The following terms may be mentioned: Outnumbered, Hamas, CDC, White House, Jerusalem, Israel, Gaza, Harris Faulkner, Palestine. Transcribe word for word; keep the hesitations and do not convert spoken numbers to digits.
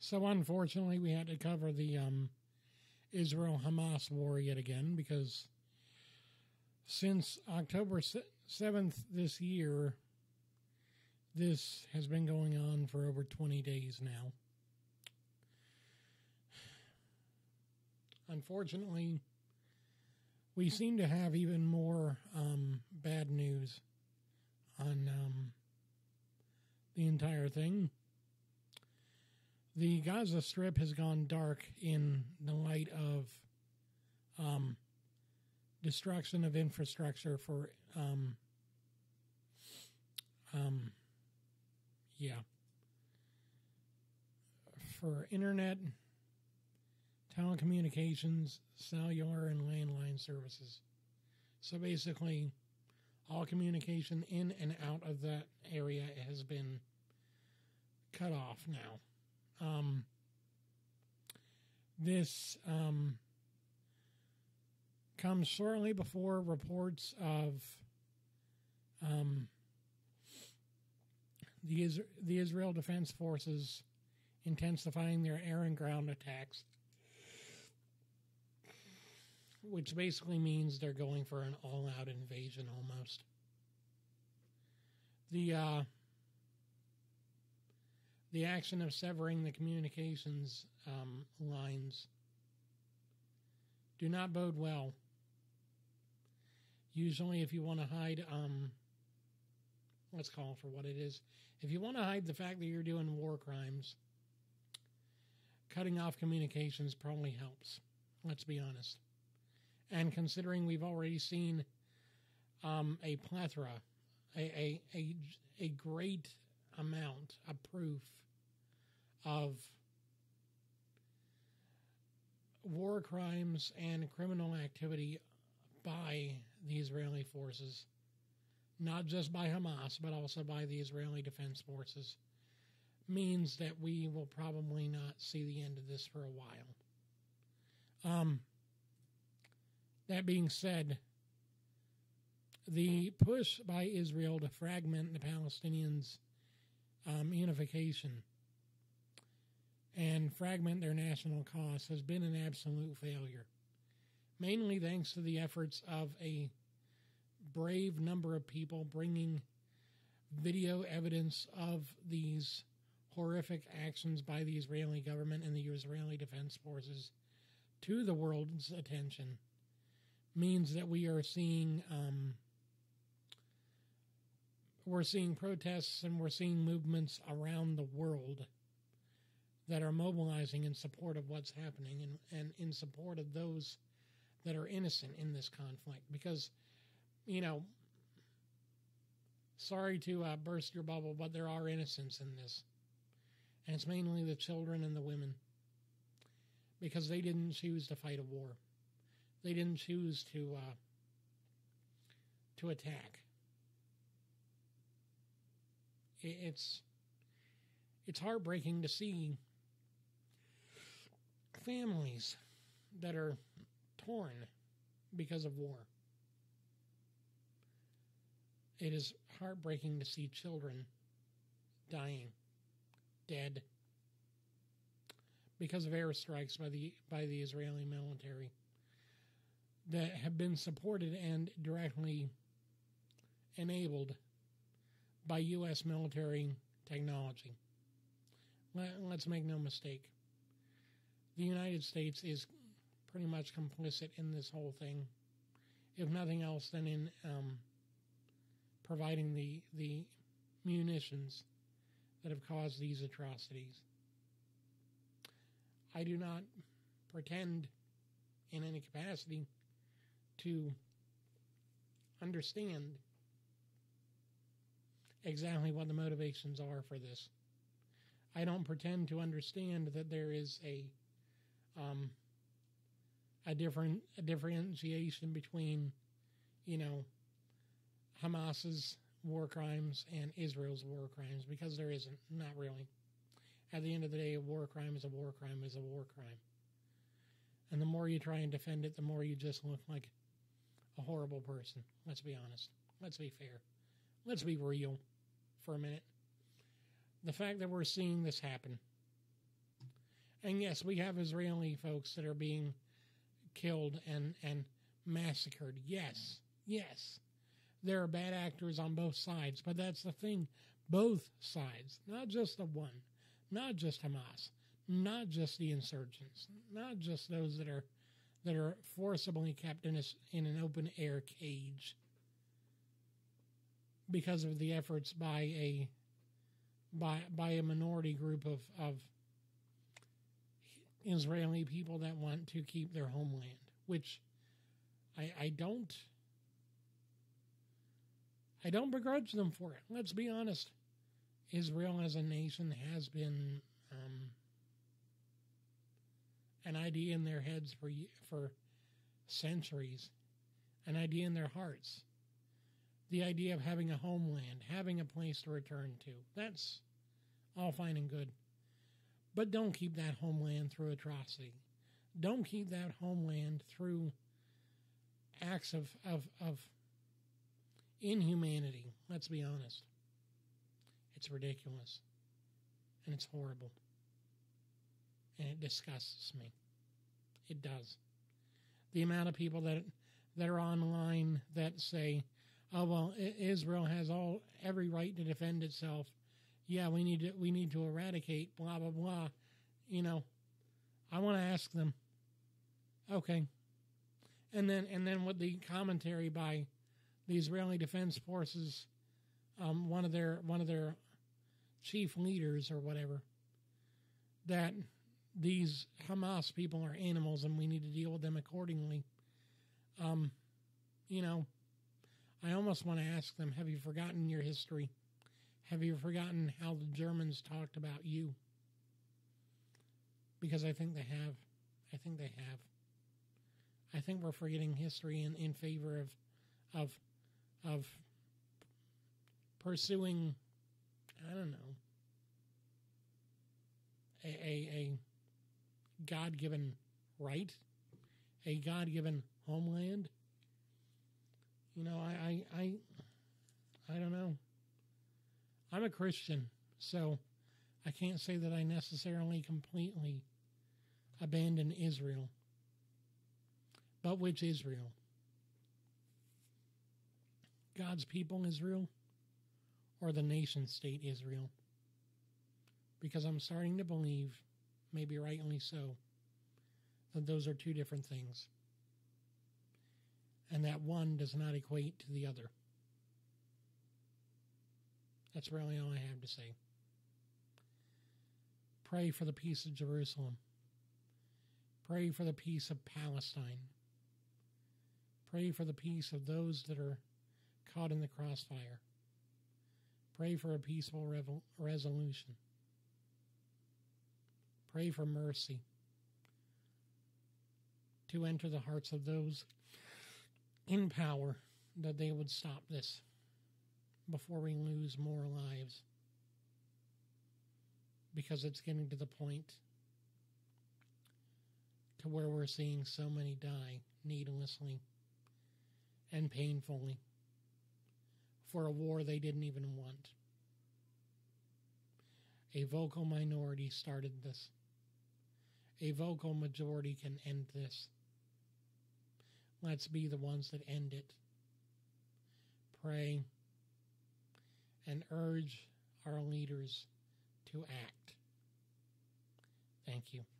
So unfortunately, we had to cover the um, Israel-Hamas war yet again, because since October seventh this year, this has been going on for over twenty days now. Unfortunately, we seem to have even more um, bad news on um, the entire thing. The Gaza Strip has gone dark in the light of um, destruction of infrastructure for, um, um, yeah, for internet, telecommunications, cellular, and landline services. So basically, all communication in and out of that area has been cut off now. Um, this um, comes shortly before reports of um, the, Is- the Israel Defense Forces intensifying their air and ground attacks, which basically means they're going for an all-out invasion almost. The uh, the action of severing the communications um, lines do not bode well. Usually if you want to hide, um, let's call for what it is. If you want to hide the fact that you're doing war crimes, cutting off communications probably helps. Let's be honest. And considering we've already seen um, a plethora, a, a, a, a great amount of proof of war crimes and criminal activity by the Israeli forces, not just by Hamas, but also by the Israeli Defense Forces, means that we will probably not see the end of this for a while. Um... That being said, the push by Israel to fragment the Palestinians' um, unification and fragment their national cause has been an absolute failure, mainly thanks to the efforts of a brave number of people bringing video evidence of these horrific actions by the Israeli government and the Israeli Defense Forces to the world's attention. Means that we are seeing um, we're seeing protests and we're seeing movements around the world that are mobilizing in support of what's happening and, and in support of those that are innocent in this conflict. Because, you know, sorry to uh, burst your bubble, but there are innocents in this. And it's mainly the children and the women, because they didn't choose to fight a war. They didn't choose to uh, to attack. It's it's heartbreaking to see families that are torn because of war. It is heartbreaking to see children dying, dead, because of airstrikes by the by the Israeli military that have been supported and directly enabled by U S military technology. Let's make no mistake. The United States is pretty much complicit in this whole thing, if nothing else than in um, providing the, the munitions that have caused these atrocities. I do not pretend in any capacity to understand exactly what the motivations are for this. I don't pretend to understand that there is a um, a different a differentiation between, you know, Hamas's war crimes and Israel's war crimes, because there isn't. Not really. At the end of the day, a war crime is a war crime is a war crime, and the more you try and defend it, the more you just look like a horrible person. Let's be honest. Let's be fair. Let's be real for a minute. The fact that we're seeing this happen And yes, we have Israeli folks that are being killed and, and massacred. Yes, yes. There are bad actors on both sides, but that's the thing. Both sides, not just the one, not just Hamas, not just the insurgents, not just those that are that are forcibly kept in a, in an open air cage because of the efforts by a by by a minority group of of Israeli people that want to keep their homeland, which I I don't I don't begrudge them for it. Let's be honest. Israel as a nation has been um, an idea in their heads for for centuries, an idea in their hearts. The idea of having a homeland, having a place to return to. That's all fine and good. But don't keep that homeland through atrocity. Don't keep that homeland through acts of, of, of inhumanity. Let's be honest. It's ridiculous. And it's horrible. And it disgusts me. It does. The amount of people that that are online that say, oh, well, Israel has all every right to defend itself. Yeah, we need to, we need to eradicate, blah, blah, blah. You know, I want to ask them, okay. And then, and then with the commentary by the Israeli Defense Forces, um, one of their one of their chief leaders or whatever, that these Hamas people are animals and we need to deal with them accordingly. Um, you know, I almost want to ask them, have you forgotten your history? Have you forgotten how the Germans talked about you? Because I think they have. I think they have. I think we're forgetting history in, in favor of of of pursuing, I don't know, a, a, a God-given right, a God-given homeland. You know, I, I, I, I don't know. I'm a Christian, so I can't say that I necessarily completely abandon Israel. But which Israel? God's people Israel or the nation state Israel? Because I'm starting to believe, maybe rightly so, that those are two different things. And that one does not equate to the other. That's really all I have to say. Pray for the peace of Jerusalem. Pray for the peace of Palestine. Pray for the peace of those that are caught in the crossfire. Pray for a peaceful revel- resolution. Pray for mercy to enter the hearts of those in power, that they would stop this before we lose more lives, because it's getting to the point to where we're seeing so many die needlessly and painfully for a war they didn't even want. A vocal minority started this. A vocal majority can end this. Let's be the ones that end it. Pray and urge our leaders to act. Thank you.